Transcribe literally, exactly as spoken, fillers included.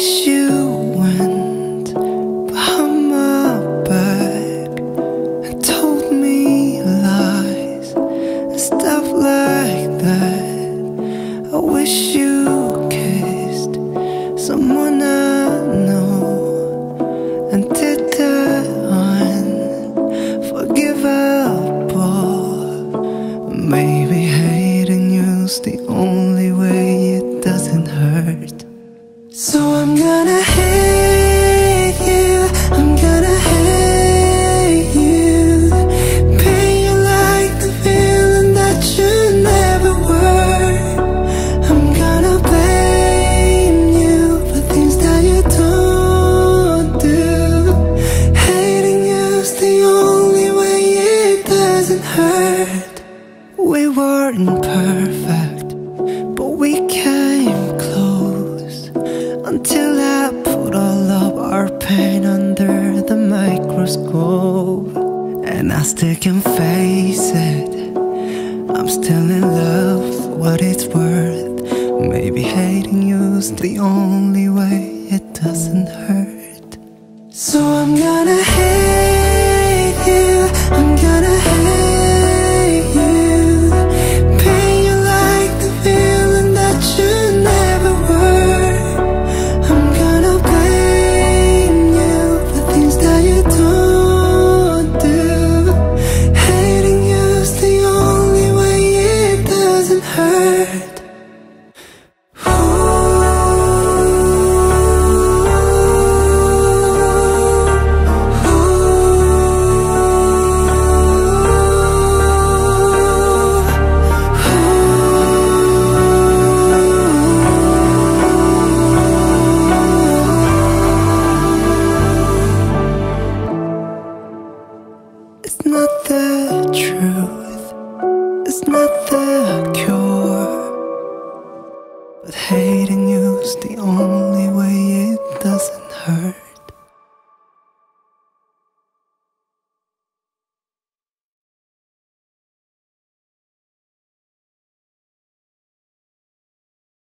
wish you went behind my back and told me lies and stuff like that. I wish you kissed someone I know and did the unforgivable. Maybe hating you's the only way it doesn't hurt. So I'm gonna hate you, I'm gonna hate you, pain you like the feeling that you never were. I'm gonna blame you for things that you don't do. Hating you's the only way it doesn't hurt. We weren't perfect, but we came close, until I put all of our pain under the microscope. And I still can face it, I'm still in love for what it's worth. Maybe hating you's the only way it doesn't hurt. So I'm gonna hate